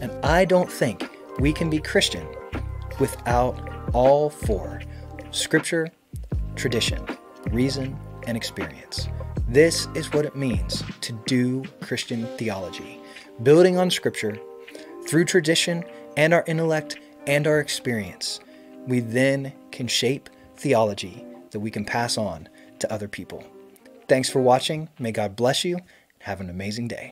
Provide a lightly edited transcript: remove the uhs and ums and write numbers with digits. And I don't think we can be Christian without all four: scripture, tradition, reason, and experience. This is what it means to do Christian theology, building on scripture through tradition and our intellect and our experience. We then can shape theology that we can pass on to other people. Thanks for watching. May God bless you. Have an amazing day.